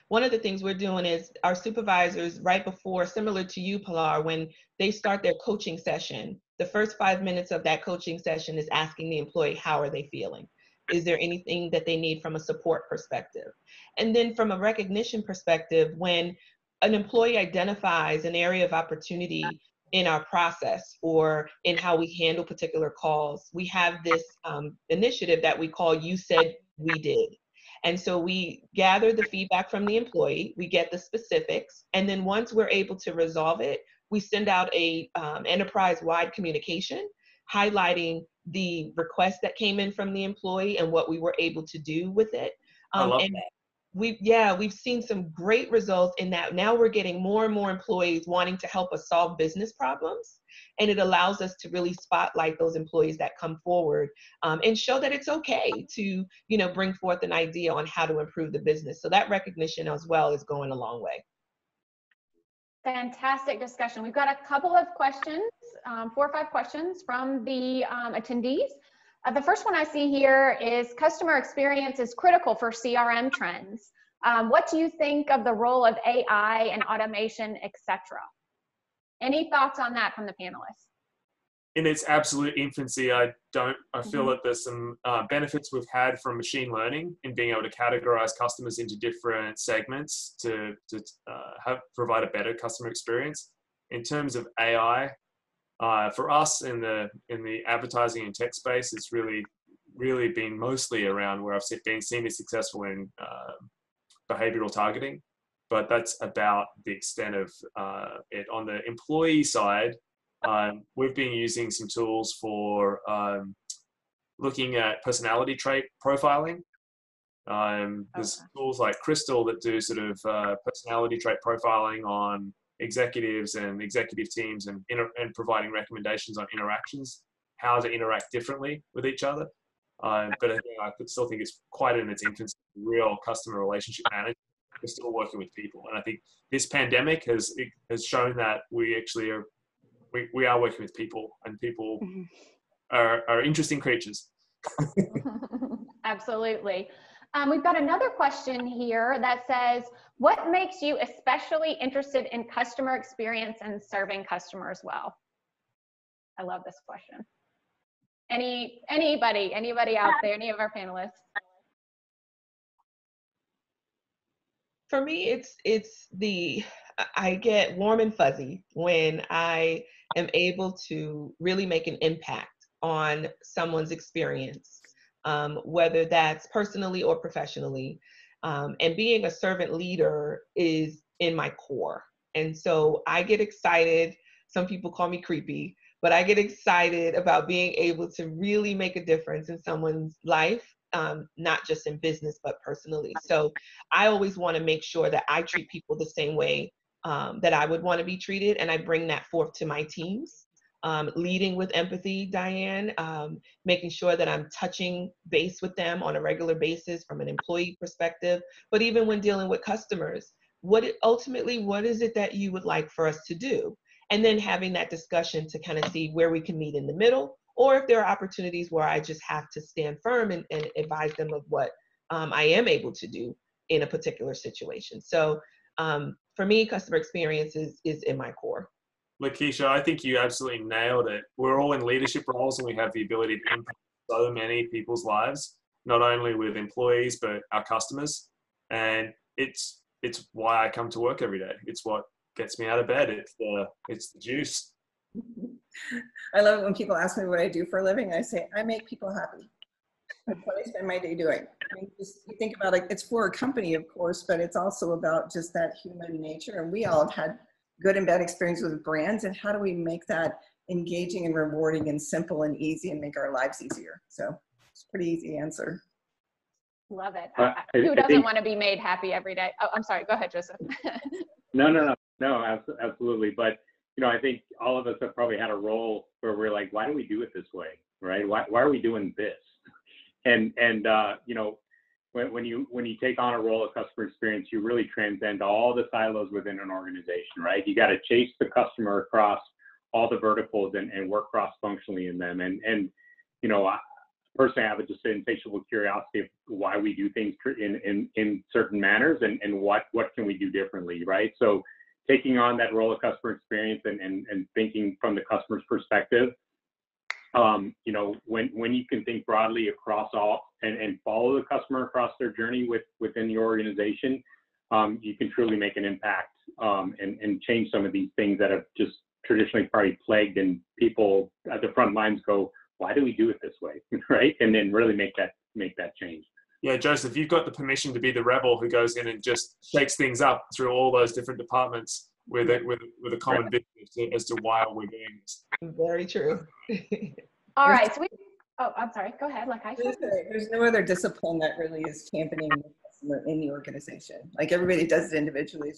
One of the things we're doing is our supervisors right before, similar to you, Pilar, when they start their coaching session, the first 5 minutes of that coaching session is asking the employee, how are they feeling? Is there anything that they need from a support perspective? And then from a recognition perspective, when an employee identifies an area of opportunity in our process or in how we handle particular calls, we have this initiative that we call You Said, We Did. And so we gather the feedback from the employee, we get the specifics, and then once we're able to resolve it, we send out a enterprise-wide communication highlighting the request that came in from the employee and what we were able to do with it. I love that. We've seen some great results in that. Now we're getting more and more employees wanting to help us solve business problems. And it allows us to really spotlight those employees that come forward and show that it's okay to, you know, bring forth an idea on how to improve the business. So that recognition as well is going a long way. Fantastic discussion. We've got a couple of questions, 4 or 5 questions from the attendees. The first one I see here is customer experience is critical for CRM trends. What do you think of the role of AI and automation, etc.? Any thoughts on that from the panelists? In its absolute infancy, I feel that there's some benefits we've had from machine learning in being able to categorize customers into different segments to provide a better customer experience. In terms of AI, for us in the advertising and tech space, it's really been mostly around where I've been seen as successful in behavioral targeting, but that's about the extent of it. On the employee side, we've been using some tools for looking at personality trait profiling. There's tools like Crystal that do sort of personality trait profiling on executives and executive teams and providing recommendations on interactions, how to interact differently with each other. But I still think it's quite in its infancy, real customer relationship management. We're still working with people. And I think this pandemic has shown that we actually are, we are working with people, and people are interesting creatures. Absolutely. We've got another question here that says, what makes you especially interested in customer experience and serving customers well? I love this question. Anybody out there, any of our panelists? For me, I get warm and fuzzy when I am able to really make an impact on someone's experience, whether that's personally or professionally. And being a servant leader is in my core. And so I get excited. Some people call me creepy, but I get excited about being able to really make a difference in someone's life. Not just in business, but personally. So I always want to make sure that I treat people the same way that I would want to be treated. And I bring that forth to my teams, leading with empathy, Diane, making sure that I'm touching base with them on a regular basis from an employee perspective. But even when dealing with customers, ultimately, what is it that you would like for us to do? And then having that discussion to kind of see where we can meet in the middle, or if there are opportunities where I just have to stand firm and advise them of what I am able to do in a particular situation. So for me, customer experience is in my core. Lakysha, I think you absolutely nailed it. We're all in leadership roles and we have the ability to impact so many people's lives, not only with employees, but our customers. And it's why I come to work every day. It's what gets me out of bed. It's the juice. I love it when people ask me what I do for a living. I say, I make people happy. That's what I spend my day doing. I mean, just, you think about it, it's for a company, of course, but it's also about just that human nature. And we all have had good and bad experience with brands, and how do we make that engaging and rewarding and simple and easy and make our lives easier? So it's a pretty easy answer. Love it. Who doesn't want to be made happy every day? Oh, I'm sorry. Go ahead, Joseph. No, absolutely. But, you know, I think all of us have probably had a role where we're like, why do we do it this way? Right? Why are we doing this? And you know, when you take on a role of customer experience, you really transcend all the silos within an organization, right? You got to chase the customer across all the verticals and work cross-functionally in them. And you know, personally, I have just an insatiable curiosity of why we do things in certain manners and what can we do differently, right? So taking on that role of customer experience and thinking from the customer's perspective, you know, when you can think broadly across all and follow the customer across their journey within the organization, you can truly make an impact and change some of these things that have just traditionally probably plagued, and people at the front lines go, why do we do it this way, right? And then really make that change. Yeah, Joseph, you've got the permission to be the rebel who goes in and just shakes things up through all those different departments with a common vision as to why we're doing this. Very true. All right. So I'm sorry. Go ahead. Like I said, there's no other discipline that really is championing the customer in the organization. Like everybody does it individually,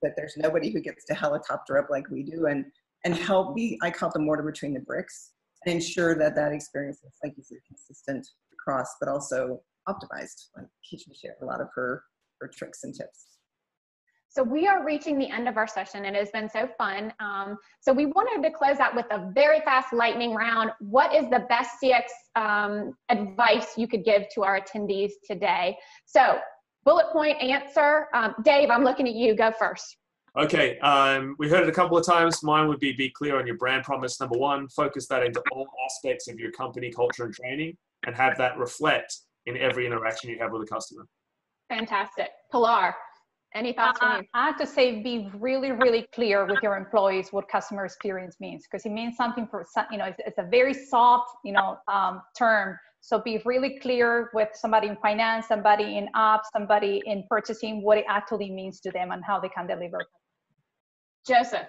but there's nobody who gets to helicopter up like we do and help be. I call it the mortar between the bricks. Ensure that experience is, like you said, consistent across, but also optimized. Like Keisha shared a lot of her tricks and tips. So we are reaching the end of our session, and it has been so fun. So we wanted to close out with a very fast lightning round. What is the best CX advice you could give to our attendees today? So bullet point answer. Dave, I'm looking at you. Go first. Okay, we heard it a couple of times. Mine would be clear on your brand promise. Number one, focus that into all aspects of your company culture and training, and have that reflect in every interaction you have with a customer. Fantastic. Pilar, any thoughts on you? I have to say, be really, really clear with your employees what customer experience means, because it means something for, you know, it's a very soft, you know, term. So be really clear with somebody in finance, somebody in ops, somebody in purchasing, what it actually means to them and how they can deliver. Joseph.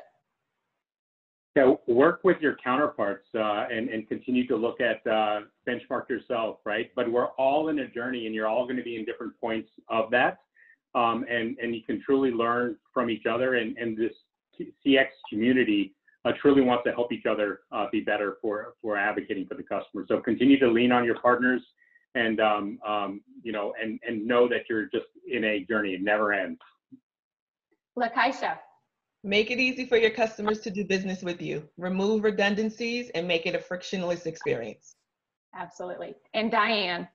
Yeah, work with your counterparts and continue to look at benchmark yourself, right? But we're all in a journey, and you're all going to be in different points of that. And you can truly learn from each other, and this CX community truly wants to help each other be better for advocating for the customer. So continue to lean on your partners you know, and know that you're just in a journey. It never ends. Lakysha. Make it easy for your customers to do business with you. Remove redundancies and make it a frictionless experience. Absolutely. And Diane.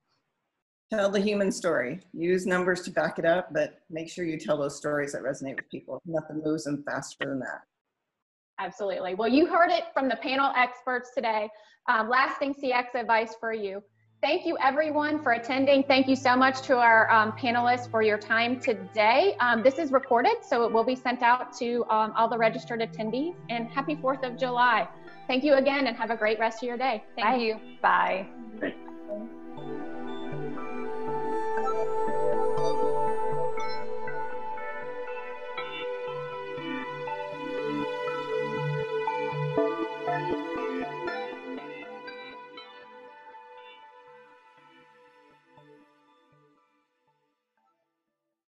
Tell the human story. Use numbers to back it up, but make sure you tell those stories that resonate with people. Nothing moves them faster than that. Absolutely. Well, you heard it from the panel experts today. Lasting CX advice for you. Thank you, everyone, for attending. Thank you so much to our panelists for your time today. This is recorded, so it will be sent out to all the registered attendees. And happy 4th of July. Thank you again, and have a great rest of your day. Thank you. Bye.